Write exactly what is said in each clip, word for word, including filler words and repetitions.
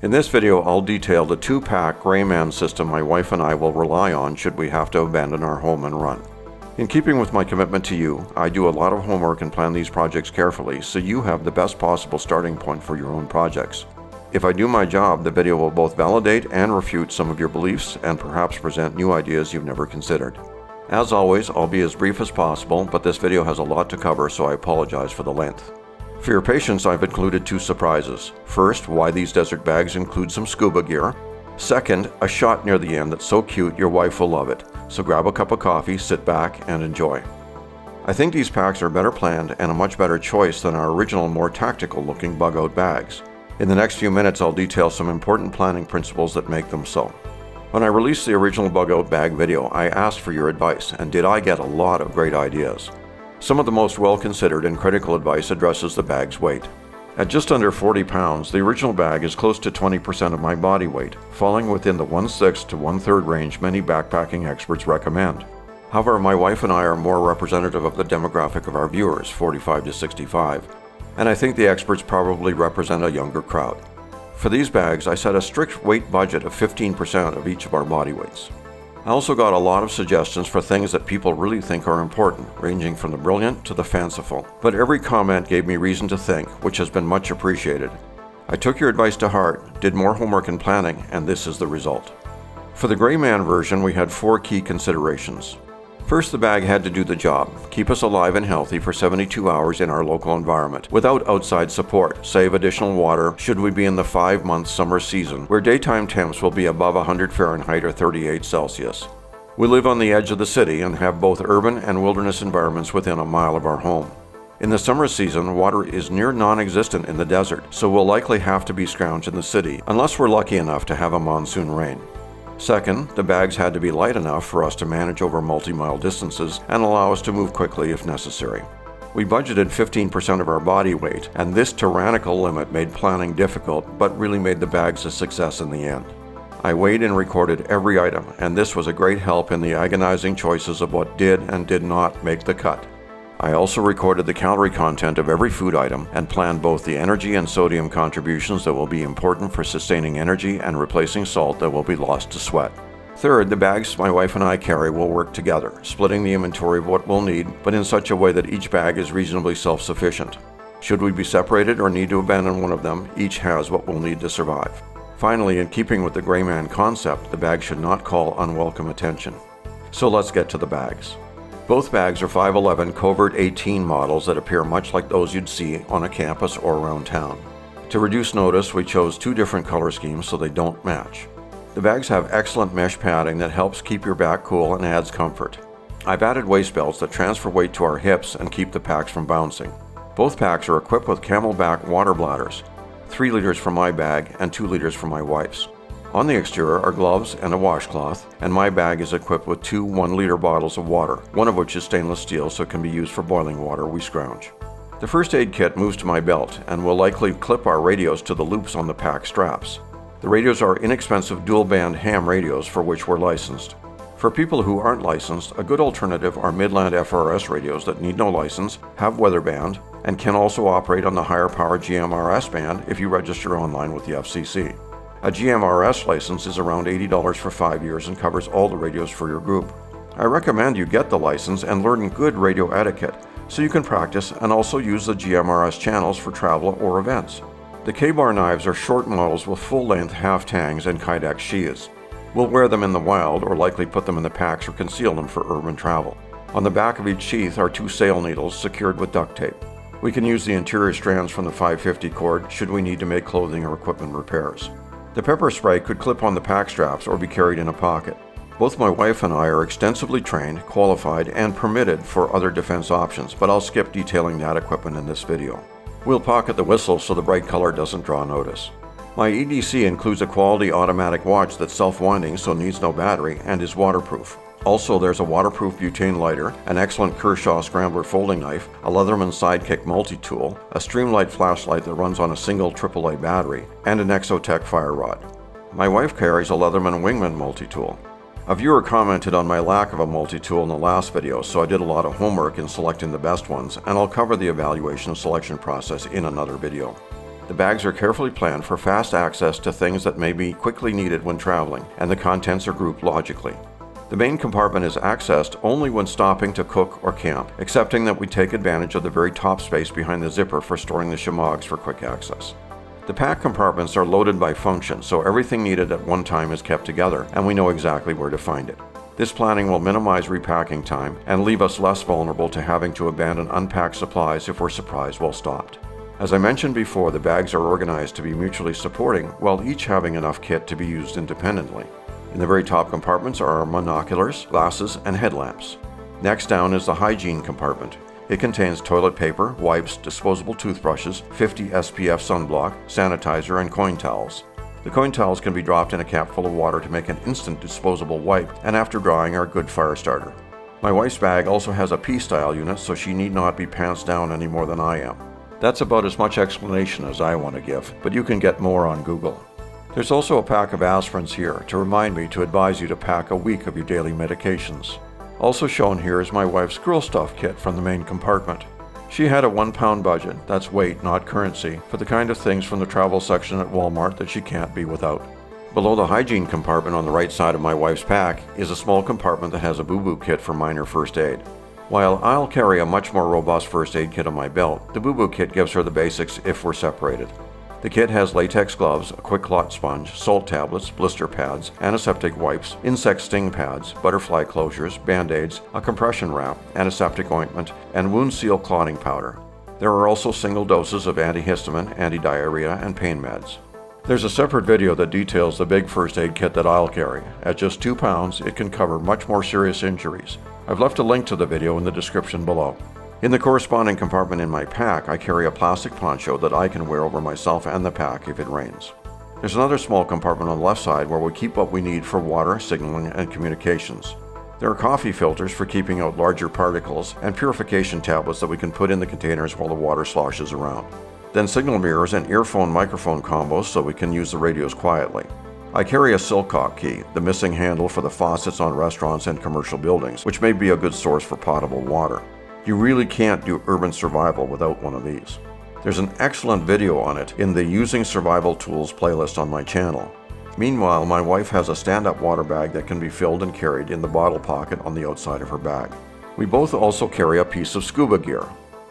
In this video, I'll detail the two-pack Rayman system my wife and I will rely on should we have to abandon our home and run. In keeping with my commitment to you, I do a lot of homework and plan these projects carefully so you have the best possible starting point for your own projects. If I do my job, the video will both validate and refute some of your beliefs and perhaps present new ideas you've never considered. As always, I'll be as brief as possible, but this video has a lot to cover, so I apologize for the length. For your patience, I've included two surprises. First, why these desert bags include some scuba gear. Second, a shot near the end that's so cute your wife will love it. So grab a cup of coffee, sit back, and enjoy. I think these packs are better planned and a much better choice than our original, more tactical looking bug out bags. In the next few minutes, I'll detail some important planning principles that make them so. When I released the original bug out bag video, I asked for your advice, and did I get a lot of great ideas. Some of the most well-considered and critical advice addresses the bag's weight. At just under forty pounds, the original bag is close to twenty percent of my body weight, falling within the one-sixth to one-third range many backpacking experts recommend. However, my wife and I are more representative of the demographic of our viewers, forty-five to sixty-five, and I think the experts probably represent a younger crowd. For these bags, I set a strict weight budget of fifteen percent of each of our body weights. I also got a lot of suggestions for things that people really think are important, ranging from the brilliant to the fanciful, but every comment gave me reason to think, which has been much appreciated. I took your advice to heart, did more homework and planning, and this is the result. For the Rayman version, we had four key considerations. First, the bag had to do the job, keep us alive and healthy for seventy-two hours in our local environment, without outside support, save additional water should we be in the five-month summer season, where daytime temps will be above one hundred Fahrenheit or thirty-eight Celsius. We live on the edge of the city and have both urban and wilderness environments within a mile of our home. In the summer season, water is near non-existent in the desert, so we'll likely have to be scrounged in the city, unless we're lucky enough to have a monsoon rain. Second, the bags had to be light enough for us to manage over multi-mile distances and allow us to move quickly if necessary. We budgeted fifteen percent of our body weight, and this tyrannical limit made planning difficult, but really made the bags a success in the end. I weighed and recorded every item, and this was a great help in the agonizing choices of what did and did not make the cut. I also recorded the calorie content of every food item and planned both the energy and sodium contributions that will be important for sustaining energy and replacing salt that will be lost to sweat. Third, the bags my wife and I carry will work together, splitting the inventory of what we'll need, but in such a way that each bag is reasonably self-sufficient. Should we be separated or need to abandon one of them, each has what we'll need to survive. Finally, in keeping with the Rayman concept, the bag should not call unwelcome attention. So let's get to the bags. Both bags are five eleven Covert eighteen models that appear much like those you'd see on a campus or around town. To reduce notice, we chose two different color schemes so they don't match. The bags have excellent mesh padding that helps keep your back cool and adds comfort. I've added waist belts that transfer weight to our hips and keep the packs from bouncing. Both packs are equipped with Camelback water bladders, three liters for my bag and two liters for my wife's. On the exterior are gloves and a washcloth, and my bag is equipped with two one-liter bottles of water, one of which is stainless steel so it can be used for boiling water we scrounge. The first aid kit moves to my belt, and will likely clip our radios to the loops on the pack straps. The radios are inexpensive dual-band ham radios for which we're licensed. For people who aren't licensed, a good alternative are Midland F R S radios that need no license, have weather band, and can also operate on the higher power G M R S band if you register online with the F C C. A G M R S license is around eighty dollars for five years and covers all the radios for your group. I recommend you get the license and learn good radio etiquette so you can practice and also use the G M R S channels for travel or events. The K-Bar knives are short models with full-length half-tangs and kydex sheaths. We'll wear them in the wild or likely put them in the packs or conceal them for urban travel. On the back of each sheath are two sail needles secured with duct tape. We can use the interior strands from the five fifty cord should we need to make clothing or equipment repairs. The pepper spray could clip on the pack straps or be carried in a pocket. Both my wife and I are extensively trained, qualified, and permitted for other defense options, but I'll skip detailing that equipment in this video. We'll pocket the whistle so the bright color doesn't draw notice. My E D C includes a quality automatic watch that's self-winding so needs no battery and is waterproof. Also, there's a waterproof butane lighter, an excellent Kershaw Scrambler folding knife, a Leatherman Sidekick multi-tool, a Streamlight flashlight that runs on a single triple A battery, and an Exotac fire rod. My wife carries a Leatherman Wingman multi-tool. A viewer commented on my lack of a multi-tool in the last video, so I did a lot of homework in selecting the best ones, and I'll cover the evaluation and selection process in another video. The bags are carefully planned for fast access to things that may be quickly needed when traveling, and the contents are grouped logically. The main compartment is accessed only when stopping to cook or camp, excepting that we take advantage of the very top space behind the zipper for storing the shamogs for quick access. The pack compartments are loaded by function, so everything needed at one time is kept together, and we know exactly where to find it. This planning will minimize repacking time and leave us less vulnerable to having to abandon unpacked supplies if we're surprised while stopped. As I mentioned before, the bags are organized to be mutually supporting, while each having enough kit to be used independently. In the very top compartments are our monoculars, glasses, and headlamps. Next down is the hygiene compartment. It contains toilet paper, wipes, disposable toothbrushes, fifty S P F sunblock, sanitizer, and coin towels. The coin towels can be dropped in a cap full of water to make an instant disposable wipe, and after drying are a good fire starter. My wife's bag also has a P-Style unit, so she need not be pants down any more than I am. That's about as much explanation as I want to give, but you can get more on Google. There's also a pack of aspirins here to remind me to advise you to pack a week of your daily medications. Also shown here is my wife's Girl Stuff kit from the main compartment. She had a one pound budget, that's weight not currency, for the kind of things from the travel section at Walmart that she can't be without. Below the hygiene compartment on the right side of my wife's pack is a small compartment that has a boo-boo kit for minor first aid. While I'll carry a much more robust first aid kit on my belt, the boo-boo kit gives her the basics if we're separated. The kit has latex gloves, a quick clot sponge, salt tablets, blister pads, antiseptic wipes, insect sting pads, butterfly closures, band-aids, a compression wrap, antiseptic ointment, and wound seal clotting powder. There are also single doses of antihistamine, anti-diarrhea, and pain meds. There's a separate video that details the big first aid kit that I'll carry. At just two pounds, it can cover much more serious injuries. I've left a link to the video in the description below. In the corresponding compartment in my pack, I carry a plastic poncho that I can wear over myself and the pack if it rains. There's another small compartment on the left side where we keep what we need for water, signaling, and communications. There are coffee filters for keeping out larger particles and purification tablets that we can put in the containers while the water sloshes around. Then signal mirrors and earphone microphone combos so we can use the radios quietly. I carry a Silcock key, the missing handle for the faucets on restaurants and commercial buildings, which may be a good source for potable water. You really can't do urban survival without one of these. There's an excellent video on it in the Using Survival Tools playlist on my channel. Meanwhile, my wife has a stand-up water bag that can be filled and carried in the bottle pocket on the outside of her bag. We both also carry a piece of scuba gear,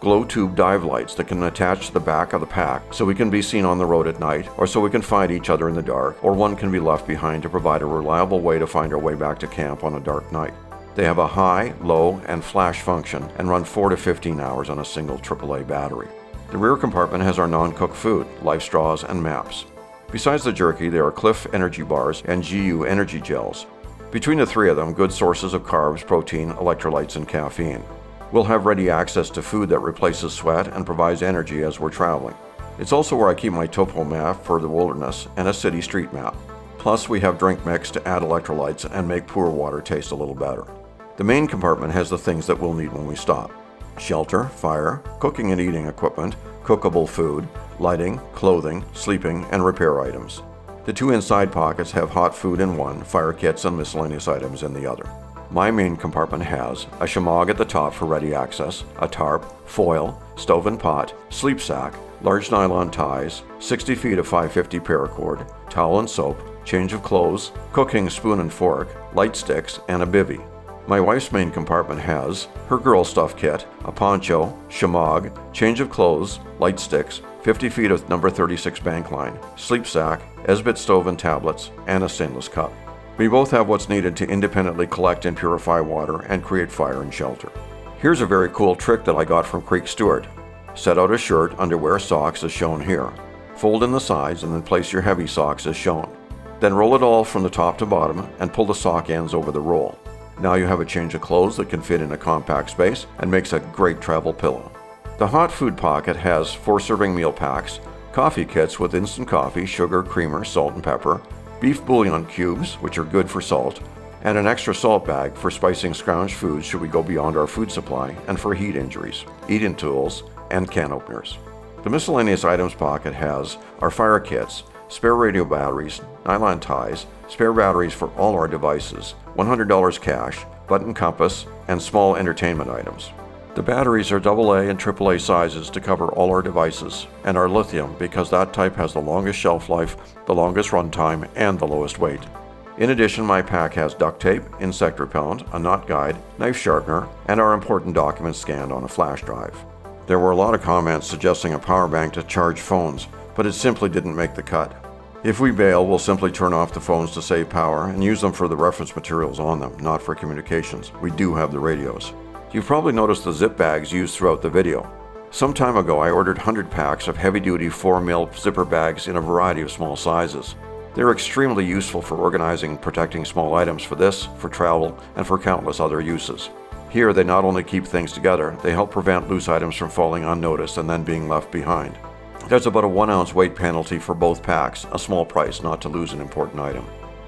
glow tube dive lights that can attach to the back of the pack so we can be seen on the road at night, or so we can find each other in the dark, or one can be left behind to provide a reliable way to find our way back to camp on a dark night. They have a high, low, and flash function and run four to fifteen hours on a single triple A battery. The rear compartment has our non-cooked food, life straws, and maps. Besides the jerky, there are Clif Energy Bars and G U Energy Gels. Between the three of them, good sources of carbs, protein, electrolytes, and caffeine. We'll have ready access to food that replaces sweat and provides energy as we're traveling. It's also where I keep my topo map for the wilderness and a city street map. Plus, we have drink mix to add electrolytes and make poor water taste a little better. The main compartment has the things that we'll need when we stop: shelter, fire, cooking and eating equipment, cookable food, lighting, clothing, sleeping, and repair items. The two inside pockets have hot food in one, fire kits, and miscellaneous items in the other. My main compartment has a shamog at the top for ready access, a tarp, foil, stove and pot, sleep sack, large nylon ties, sixty feet of five fifty paracord, towel and soap, change of clothes, cooking spoon and fork, light sticks, and a bivvy. My wife's main compartment has her Girl Stuff kit, a poncho, shamog, change of clothes, light sticks, fifty feet of number thirty-six bank line, sleep sack, Esbit stove and tablets, and a stainless cup. We both have what's needed to independently collect and purify water and create fire and shelter. Here's a very cool trick that I got from Creek Stewart. Set out a shirt, underwear, socks as shown here. Fold in the sides and then place your heavy socks as shown. Then roll it all from the top to bottom and pull the sock ends over the roll. Now you have a change of clothes that can fit in a compact space and makes a great travel pillow. The hot food pocket has four serving meal packs, coffee kits with instant coffee, sugar, creamer, salt and pepper, beef bouillon cubes, which are good for salt, and an extra salt bag for spicing scrounged foods should we go beyond our food supply and for heat injuries, eat-in tools, and can openers. The miscellaneous items pocket has our fire kits, spare radio batteries, nylon ties, spare batteries for all our devices, one hundred dollars cash, button compass, and small entertainment items. The batteries are double A and triple A sizes to cover all our devices, and are lithium because that type has the longest shelf life, the longest runtime, and the lowest weight. In addition, my pack has duct tape, insect repellent, a knot guide, knife sharpener, and our important documents scanned on a flash drive. There were a lot of comments suggesting a power bank to charge phones, but it simply didn't make the cut. If we bail, we'll simply turn off the phones to save power and use them for the reference materials on them, not for communications. We do have the radios. You've probably noticed the zip bags used throughout the video. Some time ago, I ordered one hundred packs of heavy-duty four mil zipper bags in a variety of small sizes. They're extremely useful for organizing and protecting small items for this, for travel, and for countless other uses. Here, they not only keep things together, they help prevent loose items from falling unnoticed and then being left behind. There's about a one ounce weight penalty for both packs, a small price not to lose an important item.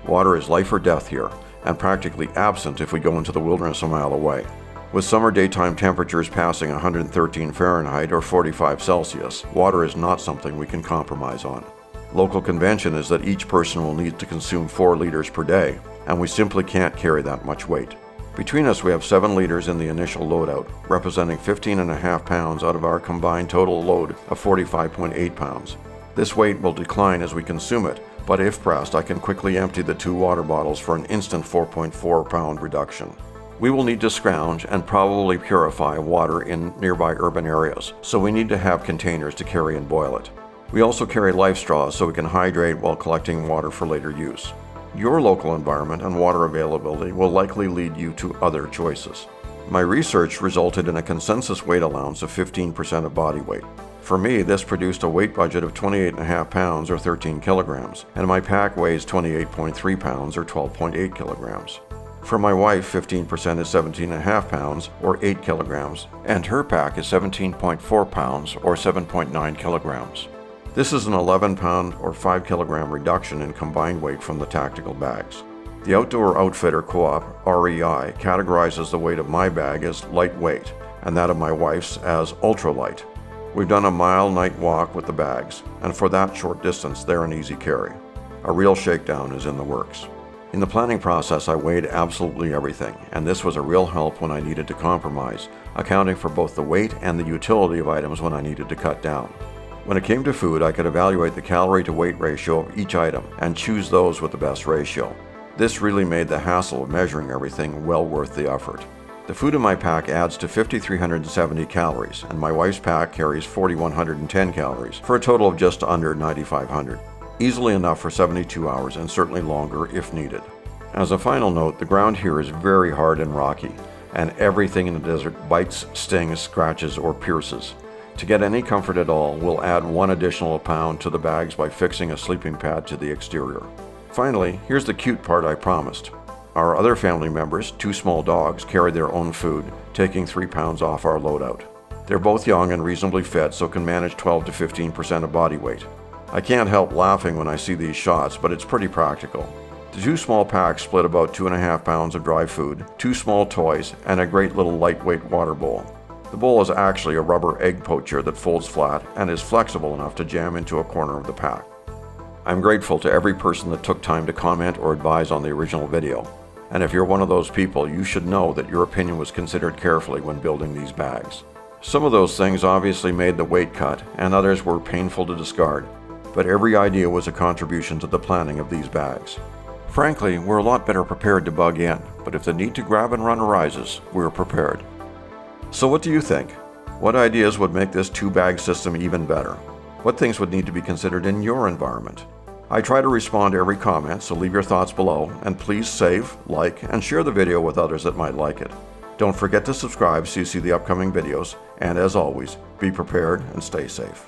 Water is life or death here, and practically absent if we go into the wilderness a mile away. With summer daytime temperatures passing one hundred thirteen Fahrenheit or forty-five Celsius, water is not something we can compromise on. Local convention is that each person will need to consume four liters per day, and we simply can't carry that much weight. Between us, we have seven liters in the initial loadout, representing fifteen and a half pounds out of our combined total load of forty-five point eight pounds. This weight will decline as we consume it, but if pressed, I can quickly empty the two water bottles for an instant four point four pound reduction. We will need to scrounge and probably purify water in nearby urban areas, so we need to have containers to carry and boil it. We also carry life straws so we can hydrate while collecting water for later use. Your local environment and water availability will likely lead you to other choices. My research resulted in a consensus weight allowance of fifteen percent of body weight. For me, this produced a weight budget of twenty-eight and a half pounds or thirteen kilograms, and my pack weighs twenty-eight point three pounds or twelve point eight kilograms. For my wife, fifteen percent is seventeen and a half pounds or eight kilograms, and her pack is seventeen point four pounds or seven point nine kilograms. This is an eleven pound or five kilogram reduction in combined weight from the tactical bags. The Outdoor Outfitter Co-op, R E I, categorizes the weight of my bag as lightweight and that of my wife's as ultralight. We've done a mile night walk with the bags, and for that short distance, they're an easy carry. A real shakedown is in the works. In the planning process, I weighed absolutely everything, and this was a real help when I needed to compromise, accounting for both the weight and the utility of items when I needed to cut down. When it came to food, I could evaluate the calorie to weight ratio of each item and choose those with the best ratio. This really made the hassle of measuring everything well worth the effort. The food in my pack adds to five thousand three hundred seventy calories, and my wife's pack carries four thousand one hundred ten calories, for a total of just under nine thousand five hundred. Easily enough for seventy-two hours and certainly longer if needed. As a final note, the ground here is very hard and rocky, and everything in the desert bites, stings, scratches, or pierces. To get any comfort at all, we'll add one additional pound to the bags by fixing a sleeping pad to the exterior. Finally, here's the cute part I promised. Our other family members, two small dogs, carry their own food, taking three pounds off our loadout. They're both young and reasonably fed, so can manage twelve to fifteen percent of body weight. I can't help laughing when I see these shots, but it's pretty practical. The two small packs split about two and a half pounds of dry food, two small toys, and a great little lightweight water bowl. The bowl is actually a rubber egg poacher that folds flat and is flexible enough to jam into a corner of the pack. I'm grateful to every person that took time to comment or advise on the original video. And if you're one of those people, you should know that your opinion was considered carefully when building these bags. Some of those things obviously made the weight cut, and others were painful to discard, but every idea was a contribution to the planning of these bags. Frankly, we're a lot better prepared to bug in, but if the need to grab and run arises, we're prepared. So what do you think? What ideas would make this two-bag system even better? What things would need to be considered in your environment? I try to respond to every comment, so leave your thoughts below, and please save, like, and share the video with others that might like it. Don't forget to subscribe so you see the upcoming videos, and as always, be prepared and stay safe.